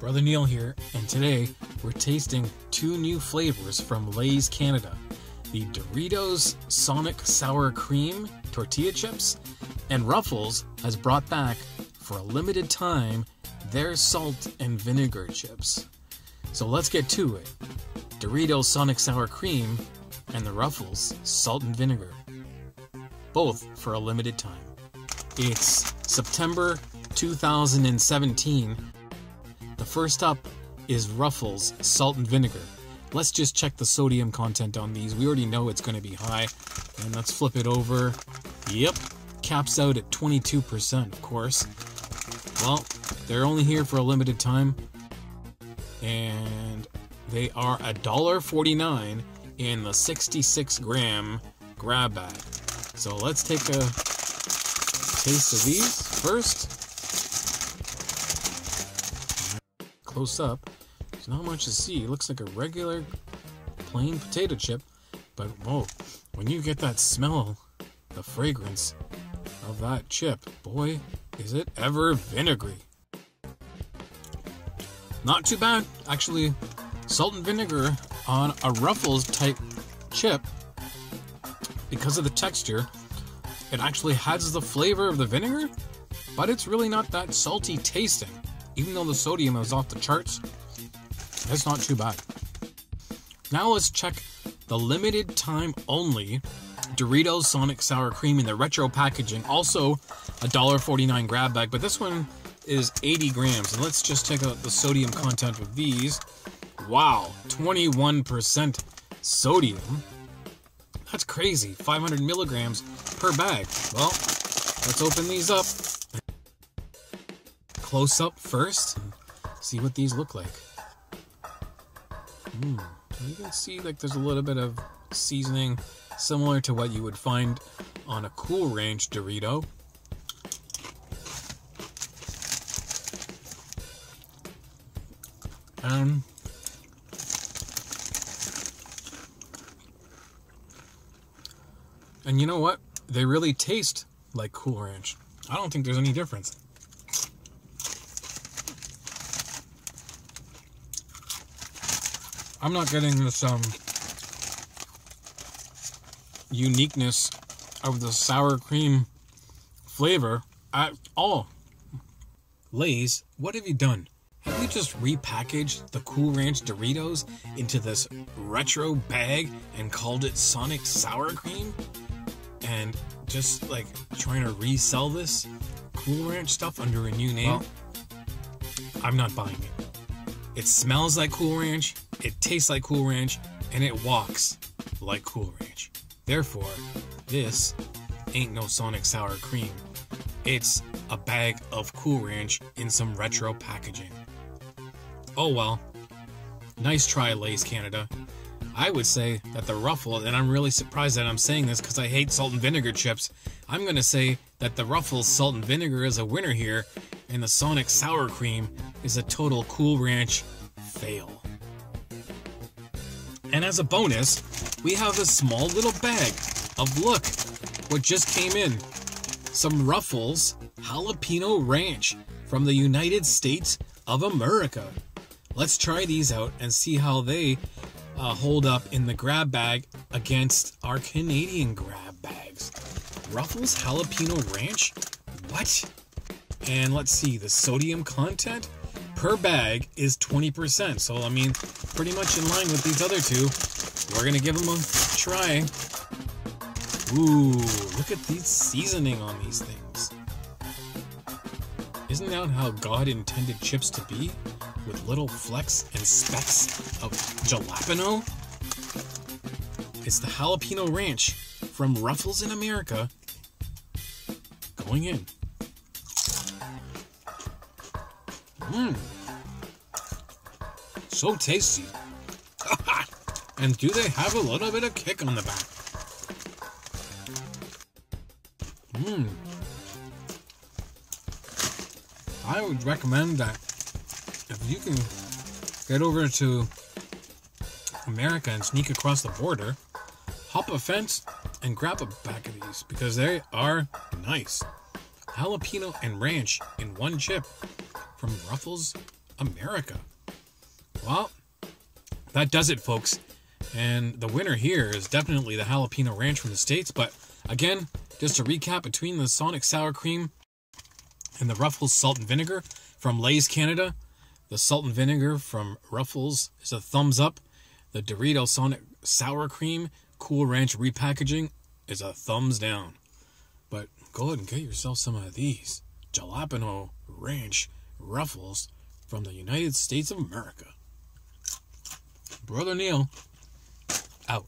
Brother Neil here, and today we're tasting two new flavors from Lay's Canada. The Doritos Sonic Sour Cream Tortilla Chips, and Ruffles has brought back, for a limited time, their salt and vinegar chips. So let's get to it. Doritos Sonic Sour Cream and the Ruffles Salt and Vinegar. Both for a limited time. It's September 2017. The first up is Ruffles Salt and Vinegar. Let's just check the sodium content on these. We already know it's going to be high. And let's flip it over. Yep, caps out at 22%, of course. Well, they're only here for a limited time. And they are $1.49 in the 66-gram grab bag. So let's take a taste of these first. Close up. There's not much to see. It looks like a regular plain potato chip, but whoa, when you get that smell, the fragrance of that chip, boy, is it ever vinegary. Not too bad, actually. Salt and vinegar on a Ruffles type chip, because of the texture, it actually has the flavor of the vinegar, but it's really not that salty tasting. Even though the sodium is off the charts, that's not too bad. Now let's check the limited time only Doritos Sonic Sour Cream in the retro packaging. Also $1.49 grab bag, but this one is 80 grams. And let's just check out the sodium content of these. Wow, 21% sodium. That's crazy, 500 milligrams per bag. Well, let's open these up. Close up first, and see what these look like. You can see like there's a little bit of seasoning similar to what you would find on a Cool Ranch Dorito. And you know what? They really taste like Cool Ranch. I don't think there's any difference. I'm not getting this uniqueness of the sour cream flavor at all. Lay's, what have you done? Have you just repackaged the Cool Ranch Doritos into this retro bag and called it Sonic Sour Cream? And just like trying to resell this Cool Ranch stuff under a new name? Well, I'm not buying it. It smells like Cool Ranch. It tastes like Cool Ranch, and it walks like Cool Ranch. Therefore, this ain't no Sonic Sour Cream. It's a bag of Cool Ranch in some retro packaging. Oh well, nice try, Lay's Canada. I would say that the Ruffles, and I'm really surprised that I'm saying this because I hate salt and vinegar chips, I'm going to say that the Ruffles salt and vinegar is a winner here, and the Sonic Sour Cream is a total Cool Ranch fail. And as a bonus, we have a small little bag of, look, what just came in. Some Ruffles Jalapeno Ranch from the United States of America. Let's try these out and see how they hold up in the grab bag against our Canadian grab bags. Ruffles Jalapeno Ranch? What? And let's see, the sodium content per bag is 20%, so I mean, pretty much in line with these other two. We're gonna give them a try. Ooh, look at these seasoning on these things. Isn't that how God intended chips to be? With little flecks and specks of jalapeno? It's the Jalapeno Ranch from Ruffles in America going in. So tasty. And do they have a little bit of kick on the back? I would recommend that if you can get over to America and sneak across the border, hop a fence and grab a pack of these because they are nice. Jalapeno and ranch in one chip from Ruffles America. Well, that does it, folks. And the winner here is definitely the Jalapeno Ranch from the States. But again, just to recap, between the Sonic Sour Cream and the Ruffles Salt and Vinegar from Lay's Canada, the Salt and Vinegar from Ruffles is a thumbs up. The Doritos Sonic Sour Cream Cool Ranch repackaging is a thumbs down. But go ahead and get yourself some of these Jalapeno Ranch Ruffles from the United States of America. Brother Neil, out.